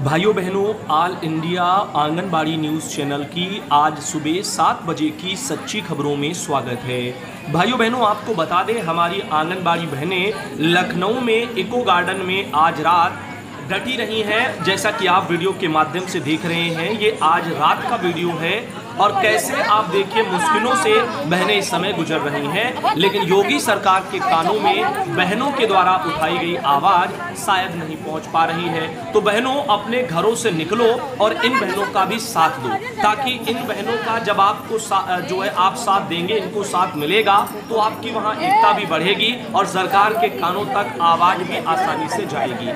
भाइयों बहनों, all India anganwadi news channel की आज सुबह 7 बजे की सच्ची खबरों में स्वागत है। भाइयों बहनों, आपको बता दें, हमारी आंगनवाड़ी बहनें लखनऊ में इको गार्डन में आज रात डटी रही हैं। जैसा कि आप वीडियो के माध्यम से देख रहे हैं, ये आज रात का वीडियो है और कैसे आप देखिए मुश्किलों से बहनें इस समय गुजर रही हैं। लेकिन योगी सरकार के कानों में बहनों के द्वारा उठाई गई आवाज़ शायद नहीं पहुंच पा रही है। तो बहनों, अपने घरों से निकलो और इन बहनों का भी साथ दो, ताकि इन बहनों का जब आपको जो है आप साथ देंगे, इनको साथ मिलेगा तो आपकी वहाँ एकता भी बढ़ेगी और सरकार के कानों तक आवाज़ भी आसानी से जाएगी।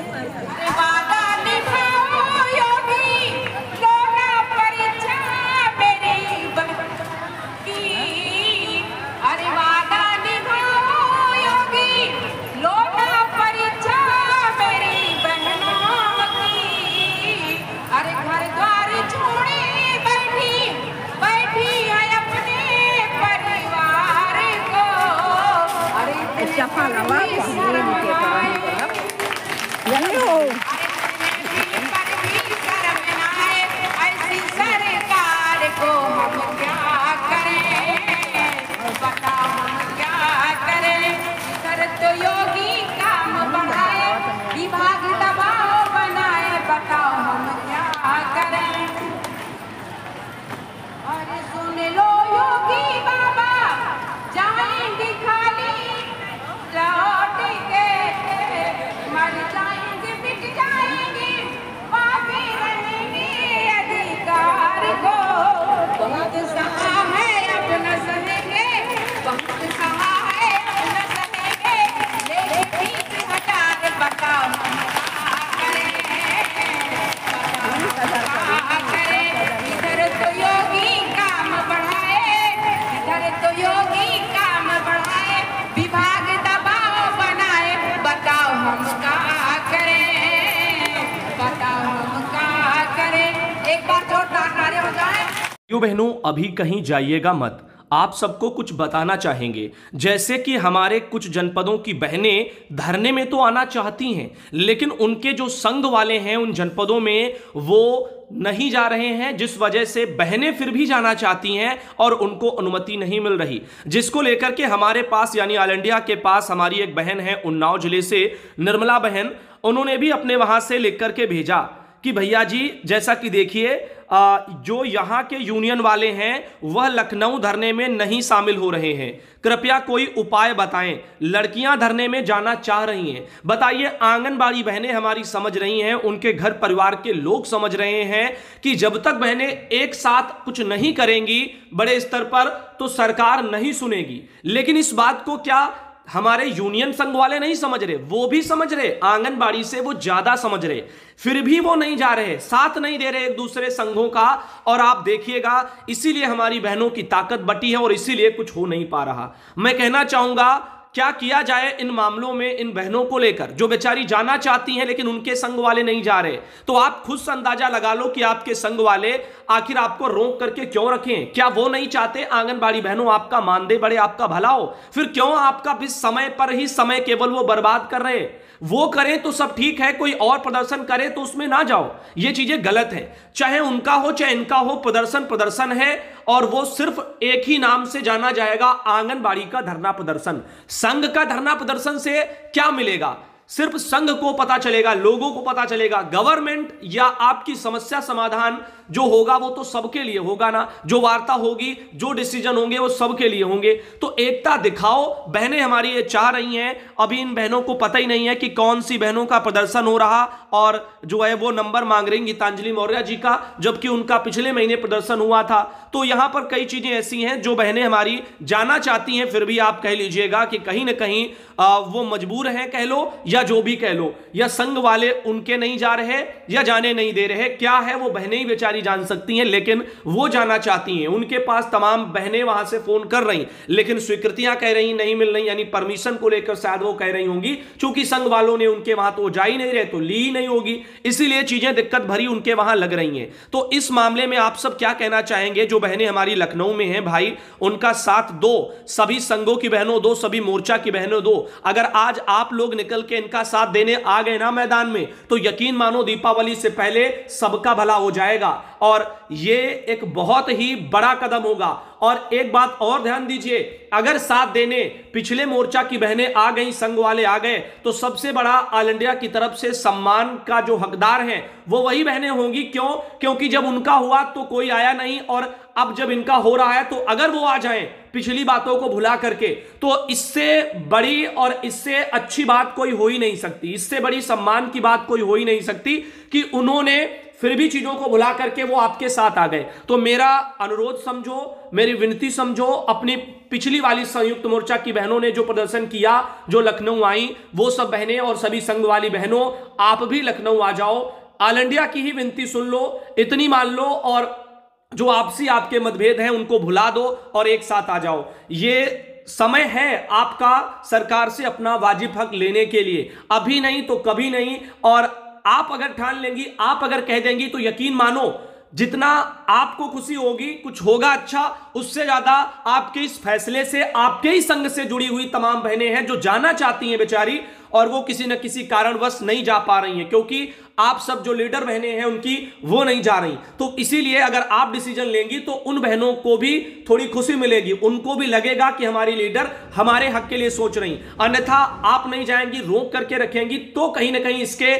बहनों, अभी कहीं जाइएगा मत, आप सबको कुछ बताना चाहेंगे। जैसे कि हमारे कुछ जनपदों की बहनें धरने में तो आना चाहती हैं, लेकिन उनके जो संघ वाले हैं उन जनपदों में वो नहीं जा रहे हैं, जिस वजह से बहनें फिर भी जाना चाहती हैं और उनको अनुमति नहीं मिल रही। जिसको लेकर के हमारे पास यानी ऑल इंडिया के पास हमारी एक बहन है उन्नाव जिले से, निर्मला बहन, उन्होंने भी अपने वहां से लिख करके भेजा कि भैया जी, जैसा कि देखिए जो यहाँ के यूनियन वाले हैं वह लखनऊ धरने में नहीं शामिल हो रहे हैं, कृपया कोई उपाय बताएं। लड़कियां धरने में जाना चाह रही हैं। बताइए, आंगनबाड़ी बहनें हमारी समझ रही हैं, उनके घर परिवार के लोग समझ रहे हैं कि जब तक बहनें एक साथ कुछ नहीं करेंगी बड़े स्तर पर तो सरकार नहीं सुनेगी। लेकिन इस बात को क्या हमारे यूनियन संघ वाले नहीं समझ रहे? वो भी समझ रहे, आंगनबाड़ी से वो ज्यादा समझ रहे, फिर भी वो नहीं जा रहे, साथ नहीं दे रहे एक दूसरे संघों का। और आप देखिएगा, इसीलिए हमारी बहनों की ताकत बटी है और इसीलिए कुछ हो नहीं पा रहा। मैं कहना चाहूंगा, क्या किया जाए इन मामलों में, इन बहनों को लेकर जो बेचारी जाना चाहती हैं लेकिन उनके संघ वाले नहीं जा रहे? तो आप खुद से अंदाजा लगा लो कि आपके संघ वाले आखिर आपको रोक करके क्यों रखें। क्या वो नहीं चाहते आंगनबाड़ी बहनों आपका मानदेय बढ़े, आपका भला हो? फिर क्यों आपका भी समय पर ही समय केवल वो बर्बाद कर रहे? वो करें तो सब ठीक है, कोई और प्रदर्शन करे तो उसमें ना जाओ। ये चीजें गलत है, चाहे उनका हो चाहे इनका हो, प्रदर्शन प्रदर्शन है और वो सिर्फ एक ही नाम से जाना जाएगा, आंगनबाड़ी का धरना प्रदर्शन। संघ का धरना प्रदर्शन से क्या मिलेगा? सिर्फ संघ को पता चलेगा, लोगों को पता चलेगा। गवर्नमेंट या आपकी समस्या समाधान जो होगा वो तो सबके लिए होगा ना, जो वार्ता होगी, जो डिसीजन होंगे वो सबके लिए होंगे। तो एकता दिखाओ, बहनें हमारी ये चाह रही हैं। अभी इन बहनों को पता ही नहीं है कि कौन सी बहनों का प्रदर्शन हो रहा और जो है वो नंबर मांग रही गीतांजलि मौर्य जी का, जबकि उनका पिछले महीने प्रदर्शन हुआ था। तो यहाँ पर कई चीज़ें ऐसी हैं जो बहनें हमारी जाना चाहती हैं, फिर भी आप कह लीजिएगा कि कहीं ना कहीं वो मजबूर हैं कह लो, या जो भी कह लो, या संघ वाले उनके नहीं जा रहे या जाने नहीं दे रहे। क्या है, वो बहनें ही बेचारी जान सकती हैं, लेकिन वो जाना चाहती हैं। उनके पास तमाम बहनें वहां से फोन कर रही, लेकिन स्वीकृतियां कह रही नहीं मिल रही, यानी परमिशन को लेकर शायद वो कह रही होंगी, चूंकि संघ वालों ने उनके वहां तो जा ही नहीं रहे तो ली ही नहीं होगी, इसीलिए चीजें दिक्कत भरी उनके वहां लग रही हैं। तो इस मामले में आप सब क्या कहना चाहेंगे? जो बहनें हमारी लखनऊ में हैं भाई, उनका साथ दो, सभी संघों की बहनों दो, सभी मोर्चा की बहनों दो। अगर आज आप लोग निकल के इनका साथ देने आ गए ना मैदान में, तो यकीन मानो दीपावली से पहले सबका भला हो जाएगा। और ये एक बहुत ही बड़ा कदम होगा। और एक बात और ध्यान दीजिए, अगर साथ देने पिछले मोर्चा की बहनें आ गई, संघ वाले आ गए, तो सबसे बड़ा ऑल इंडिया की तरफ से सम्मान का जो हकदार है वो वही बहनें होंगी। क्यों? क्योंकि जब उनका हुआ तो कोई आया नहीं, और अब जब इनका हो रहा है तो अगर वो आ जाएं पिछली बातों को भुला करके, तो इससे बड़ी और इससे अच्छी बात कोई हो ही नहीं सकती, इससे बड़ी सम्मान की बात कोई हो ही नहीं सकती कि उन्होंने फिर भी चीजों को भुला करके वो आपके साथ आ गए। तो मेरा अनुरोध समझो, मेरी विनती समझो, अपनी पिछली वाली संयुक्त मोर्चा की बहनों ने जो प्रदर्शन किया, जो लखनऊ आई, वो सब बहनें और सभी संघ वाली बहनों आप भी लखनऊ आ जाओ, ऑल इंडिया की ही विनती सुन लो, इतनी मान लो, और जो आपसी आपके मतभेद हैं उनको भुला दो और एक साथ आ जाओ। ये समय है आपका सरकार से अपना वाजिब हक लेने के लिए, अभी नहीं तो कभी नहीं। और आप अगर ठान लेंगी, आप अगर कह देंगी, तो यकीन मानो जितना आपको खुशी होगी, कुछ होगा अच्छा, उससे ज्यादा आपके इस फैसले से, आपके ही संघ से जुड़ी हुई तमाम बहनें हैं जो जाना चाहती हैं बेचारी, और वो किसी न किसी कारणवश नहीं जा पा रही हैं, क्योंकि आप सब जो लीडर बहनें हैं उनकी वो नहीं जा रही। तो इसीलिए अगर आप डिसीजन लेंगी तो उन बहनों को भी थोड़ी खुशी मिलेगी, उनको भी लगेगा कि हमारी लीडर हमारे हक के लिए सोच रही। अन्यथा आप नहीं जाएंगी, रोक करके रखेंगी, तो कहीं ना कहीं इसके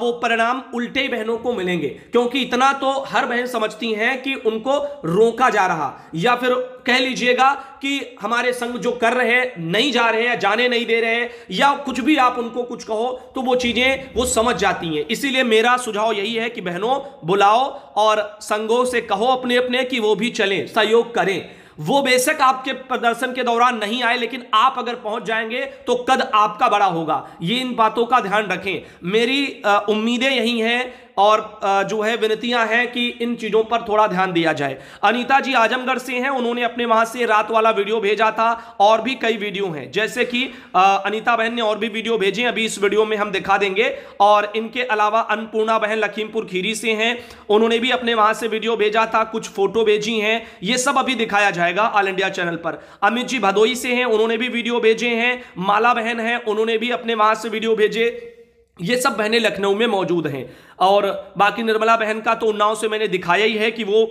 वो परिणाम उल्टे बहनों को मिलेंगे, क्योंकि इतना तो हर बहन समझती हैं कि उनको रोका जा रहा, या फिर कह लीजिएगा कि हमारे संग जो कर रहे हैं नहीं जा रहे हैं, जाने नहीं दे रहे हैं, या कुछ भी आप उनको कुछ कहो तो वो चीजें वो समझ जाती हैं। इसीलिए मेरा सुझाव यही है कि बहनों बुलाओ और संघों से कहो अपने अपने कि वो भी चलें, सहयोग करें। वो बेशक आपके प्रदर्शन के दौरान नहीं आए, लेकिन आप अगर पहुंच जाएंगे तो कद आपका बड़ा होगा। ये इन बातों का ध्यान रखें। मेरी उम्मीदें यही हैं और जो है विनतियां हैं कि इन चीज़ों पर थोड़ा ध्यान दिया जाए। अनीता जी आजमगढ़ से हैं, उन्होंने अपने वहां से रात वाला वीडियो भेजा था, और भी कई वीडियो हैं, जैसे कि अनीता बहन ने और भी वीडियो भेजे, अभी इस वीडियो में हम दिखा देंगे। और इनके अलावा अन्नपूर्णा बहन लखीमपुर खीरी से हैं, उन्होंने भी अपने वहां से वीडियो भेजा था, कुछ फोटो भेजी हैं, ये सब अभी दिखाया जाएगा ऑल इंडिया चैनल पर। अमित जी भदोई से हैं, उन्होंने भी वीडियो भेजे हैं। माला बहन हैं, उन्होंने भी अपने वहां से वीडियो भेजे। ये सब बहनें लखनऊ में मौजूद हैं। और बाकी निर्मला बहन का तो उन्नाव से मैंने दिखाया ही है कि वो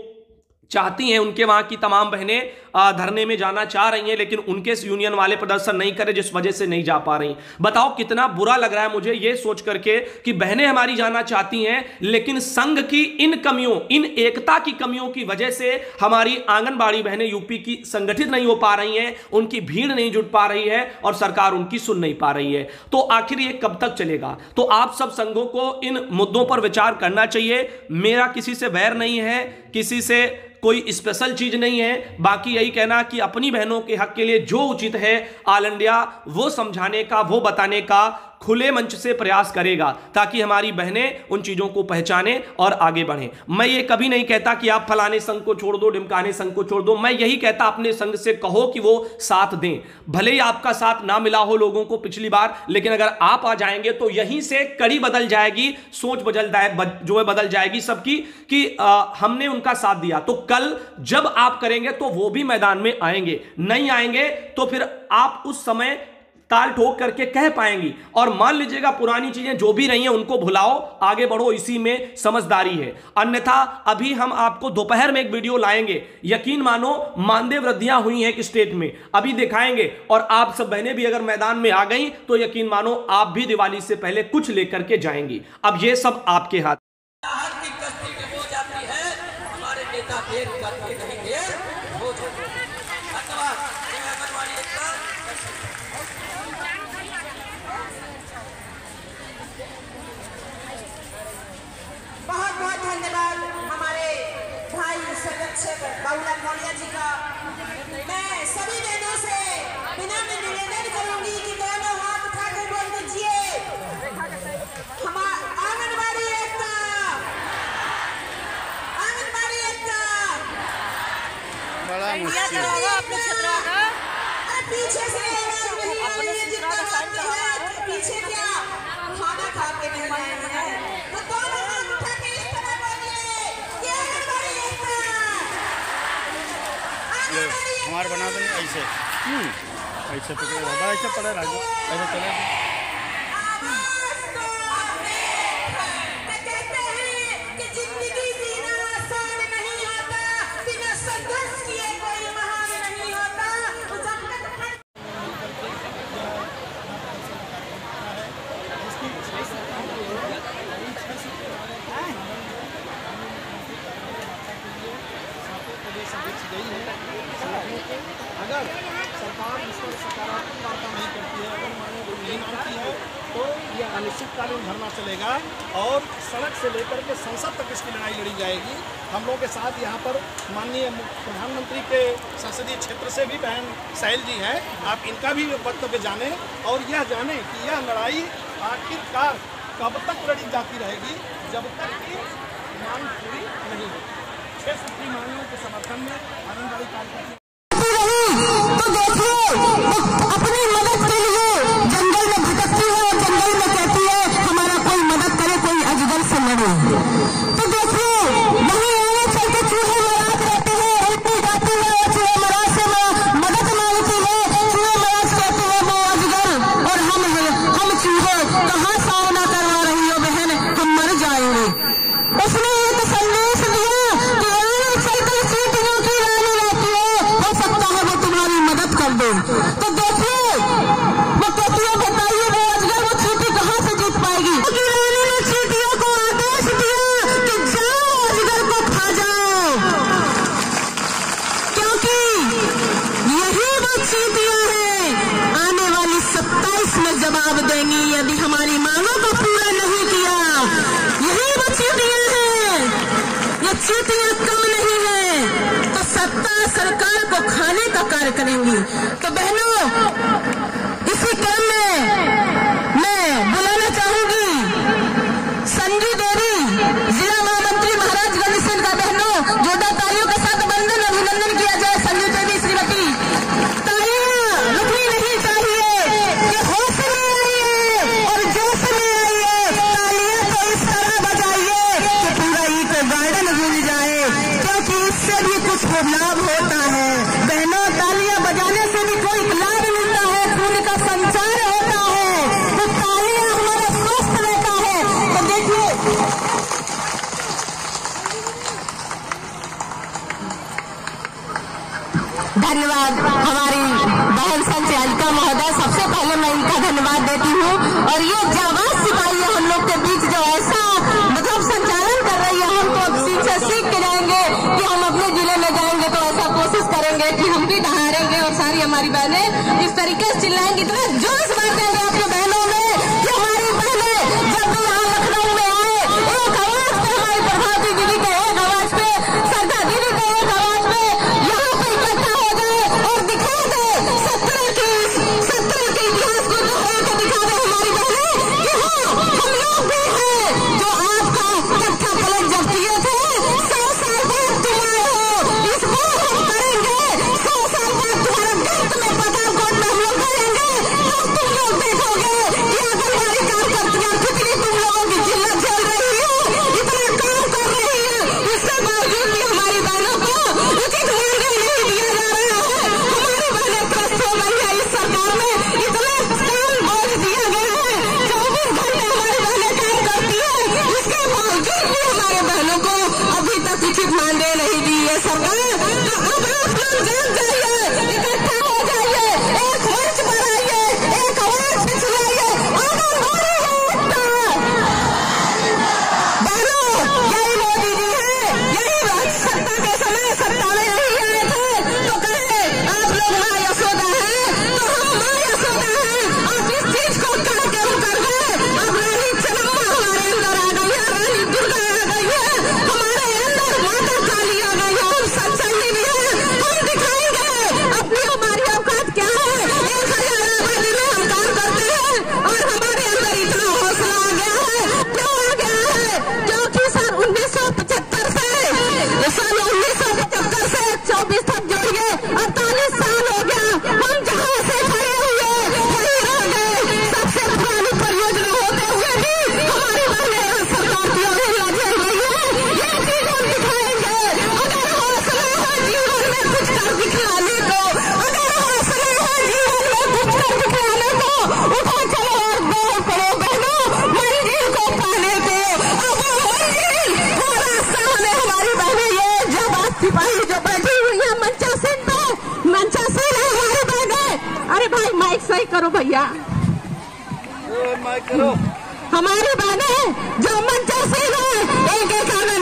चाहती हैं, उनके वहाँ की तमाम बहनें धरने में जाना चाह रही हैं, लेकिन उनके यूनियन वाले प्रदर्शन नहीं करे, जिस वजह से नहीं जा पा रही। बताओ कितना बुरा लग रहा है मुझे ये सोच करके कि बहनें हमारी जाना चाहती हैं, लेकिन संघ की इन कमियों, इन एकता की कमियों की वजह से हमारी आंगनबाड़ी बहनें यूपी की संगठित नहीं हो पा रही हैं, उनकी भीड़ नहीं जुट पा रही है, और सरकार उनकी सुन नहीं पा रही है। तो आखिर ये कब तक चलेगा? तो आप सब संघों को इन मुद्दों पर विचार करना चाहिए। मेरा किसी से वैर नहीं है, किसी से कोई स्पेशल चीज नहीं है। बाकी यही कहना कि अपनी बहनों के हक के लिए जो उचित है ऑल इंडिया वो समझाने का, वो बताने का खुले मंच से प्रयास करेगा, ताकि हमारी बहनें उन चीज़ों को पहचाने और आगे बढ़ें। मैं ये कभी नहीं कहता कि आप फलाने संघ को छोड़ दो, ढिमकाने संघ को छोड़ दो। मैं यही कहता, अपने संघ से कहो कि वो साथ दें। भले ही आपका साथ ना मिला हो लोगों को पिछली बार, लेकिन अगर आप आ जाएंगे तो यहीं से कड़ी बदल जाएगी, सोच बदल जाएगी सबकी कि हमने उनका साथ दिया। तो कल जब आप करेंगे तो वो भी मैदान में आएंगे, नहीं आएंगे तो फिर आप उस समय ताल ठोक करके कह पाएंगी। और मान लीजिएगा पुरानी चीजें जो भी रही हैं उनको भुलाओ, आगे बढ़ो, इसी में समझदारी है। अन्यथा अभी हम आपको दोपहर में एक वीडियो लाएंगे, यकीन मानो मानदेय वृद्धियां हुई हैं एक स्टेट में, अभी दिखाएंगे। और आप सब बहनें भी अगर मैदान में आ गई तो यकीन मानो आप भी दिवाली से पहले कुछ लेकर के जाएंगी। अब ये सब आपके हाथ। मौर्या जी का मैं सभी बहनों से विनम्र निवेदन करूंगी कि दोनों हाथ उठाकर बोल दीजिए, हमारा आंगनबाड़ी एकता, आंगनबाड़ी एकता। बड़ा मुश्किल होगा अपने क्षेत्रों का, पीछे से अपने जितना करते हैं, पीछे क्या खाना खा के नहीं है। तो दोनों हाथ उठा के इस तरह बोलिए कि आंगनबाड़ी एकता। हमारे बना देंगे ऐसे, ऐसे पकड़े, ऐसा पड़ा राजू, ऐसा चला। लेके अगर सरकार इस पर सकारात्मक वार्ता नहीं करती है, अगर मांगों को नहीं मानती है, तो यह अनिश्चितकालीन धरना चलेगा और सड़क से लेकर के संसद तक इसकी लड़ाई लड़ी जाएगी। हम लोग के साथ यहाँ पर माननीय प्रधानमंत्री के संसदीय क्षेत्र से भी बहन सायल जी हैं, आप इनका भी वक्तव्य जानें और यह जानें कि यह लड़ाई आखिरकार कब तक लड़ी जाती रहेगी, जब तक कि मांग पूरी नहीं होगी। छह सूत्री मांगों के समर्थन में आंगनवाड़ी कार्यकर्ता करेंगी। तो बहनों, इसी क्रम में मैं बुलाना चाहूंगी संजू देवी, जिला महामंत्री महाराजगंज सिंह का। बहनों, जोरदार तालियों के साथ वंदन अभिनंदन किया जाए संजू देवी श्रीमती। तालियां रुकनी नहीं चाहिए, ये होश में आइए और जोश में आइए। तालियां तो इस तरह बजाइए कि पूरा इको गार्डन घूम जाए, क्योंकि इससे भी कुछ लाभ होता है। बहनों, धन्यवाद हमारी बहन संचालिका महोदय। सबसे पहले मैं इनका धन्यवाद देती हूँ। और ये जाबाज सिपाही है हम लोग के बीच, जो ऐसा मतलब संचालन कर रही है। हम तो पीछे सीख के जाएंगे कि हम अपने जिले में जाएंगे तो ऐसा कोशिश करेंगे कि हम भी डहारेंगे और सारी हमारी बहनें इस तरीके से चिल्लाएंगी, इतना जोश बांटेंगे आपकी बहनों में कि हमारी बहनें जब भी यहाँ लखनऊ में आए, एक आवाज पे, हमारी प्रभावी दीदी के एक आवाज पे, श्रद्धा दीदी के एक आवाज पे यहाँ पे इकट्ठा हो जाए और दिखा दे सत्रह के इतिहास को दिखा दे हमारी बहनें कि हाँ, हम लोग भी हैं जो आपका कट्ठा पलट जब किए थे। 100 साल बाद तुम आए हो, इस बार हम करेंगे। 100 साल बाद तुम्हारा गर्त में, पठानकोट में हम लोग करेंगे। तब तुम लोग देखोगे कि आंगनवाड़ी कार्यकर्तियां कितनी तुम लोगों की जिल्लत झेल रही है, इतना काम कर रही है। इसके बावजूद भी हमारी बहनों को उचित मूल्य नहीं दिया जा रहा है। हमारी बहनें त्रस्त हो गई है। इस सरकार में इतना काम बोझ दिया गया है, 24 घंटे हमारी बहनें काम करती है, इसके बावजूद भी हमारे बहनों को अभी तक उचित मानदेय नहीं दी है सरकार। तो अब आप लोग जाग जाइए, इकट्ठा हो जाइए, एक मंच बनाइए, एक आवाज पे सुनाइए। बहनों, यही मोदी जी है, यही सत्ता के समय सत्ता में नहीं आए थे तो कहे आप लोग माँ यशोदा है, तो हम माँ यशोदा है। आप इस चीज को कह के उतर गए। अब रानी चलम्मा हमारे अंदर आ गई है, रानी दुर्गा आ गई है हमारे अंदर, माता काली आ गई है। हम सत्संगी भी है, हम दिखाएंगे अपनी हमारी औकात क्या है। 1000 आबादी में हम काम करते हैं और हमारे अंदर इतना हौसला आ गया है, क्यों आ गया है? क्योंकि सर 1975 से साल 1975 से 24 तक जोड़िए 48 साल हो गया। हम जहाँ से खड़े हुए वहीं रह गए। सबसे पुरानी परियोजना होते हुए भी हमारी बहनें सरकार की ओर लगी हुई है। ये चीज हम दिखाएंगे। अगर हौसला हो जीवन में कुछ कर दिखलाने को, अगर हौसला हो जीवन में कुछ कर दिखलाने को, उठा चलो और दौड़ पड़ो बहनों मंजिल को पाने को। अब मंजिल वो रास्ता हमें हमारी बहनें, ये जाबाज सिपाही जो बैठी हुई है मंचासीन पे, मंचासीन है हमारी बहनें। अरे भाई माइक सही करो भैया, माइक करो। हमारी बहनें जो मंचासीन है, एक एक